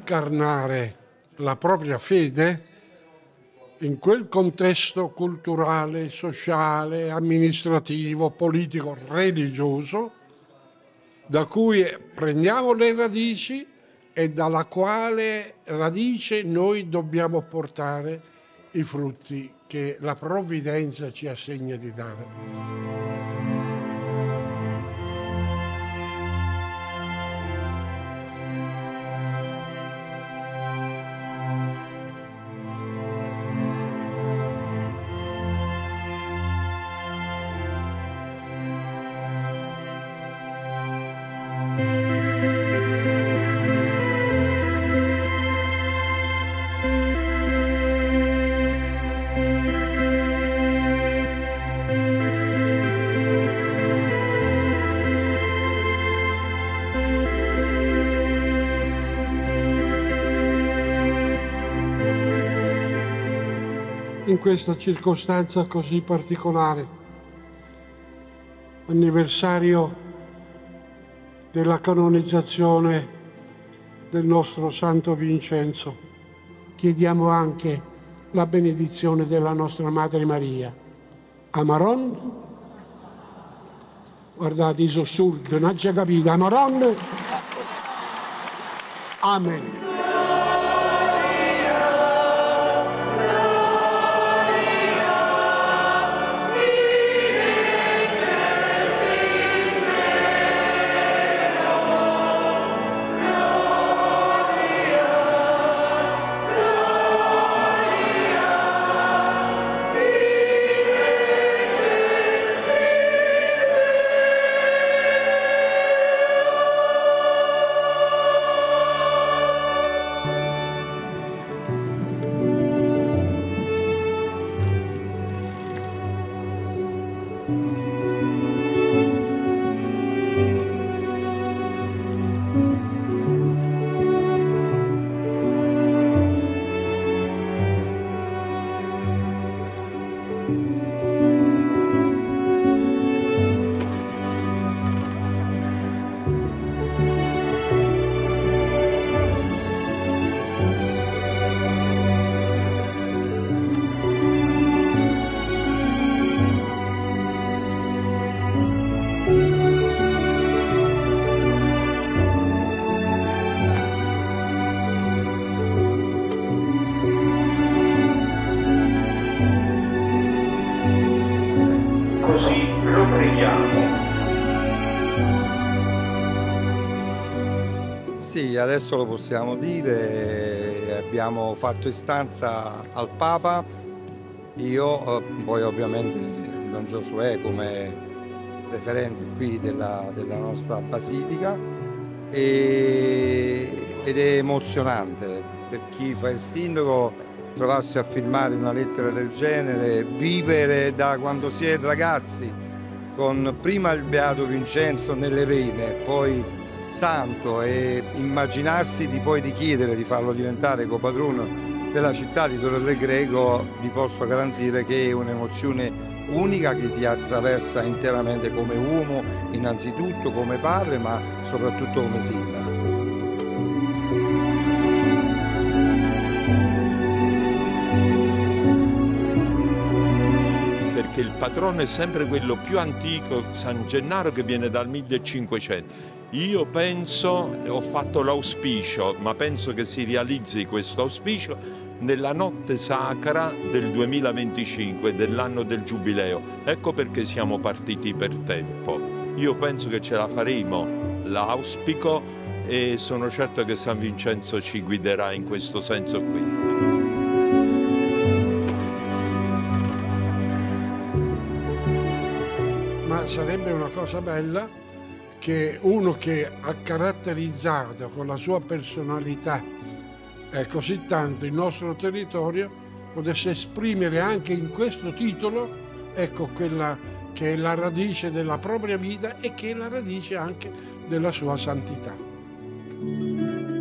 incarnare la propria fede in quel contesto culturale, sociale, amministrativo, politico, religioso, da cui prendiamo le radici e dalla quale radice noi dobbiamo portare i frutti che la provvidenza ci assegna di dare. In questa circostanza così particolare, anniversario della canonizzazione del nostro Santo Vincenzo, chiediamo anche la benedizione della nostra Madre Maria. Amaron, guardate, iso sul, non c'è capito, Amaron, Amen. Sì, adesso lo possiamo dire, abbiamo fatto istanza al Papa, io, poi ovviamente Don Giosuè come referente qui della nostra basilica, ed è emozionante per chi fa il sindaco trovarsi a firmare una lettera del genere, vivere da quando si è ragazzi con prima il Beato Vincenzo nelle vene, poi santo, e immaginarsi di chiedere di farlo diventare copatrono della città di Torre del Greco, vi posso garantire che è un'emozione unica che ti attraversa interamente come uomo, innanzitutto come padre, ma soprattutto come sindaco. Perché il patrono è sempre quello più antico, San Gennaro, che viene dal 1500. Io penso, ho fatto l'auspicio, ma penso che si realizzi questo auspicio nella notte sacra del 2025, dell'anno del Giubileo. Ecco perché siamo partiti per tempo. Io penso che ce la faremo, l'auspico, e sono certo che San Vincenzo ci guiderà in questo senso qui. Ma sarebbe una cosa bella che uno che ha caratterizzato con la sua personalità così tanto il nostro territorio potesse esprimere anche in questo titolo, ecco, quella che è la radice della propria vita e che è la radice anche della sua santità.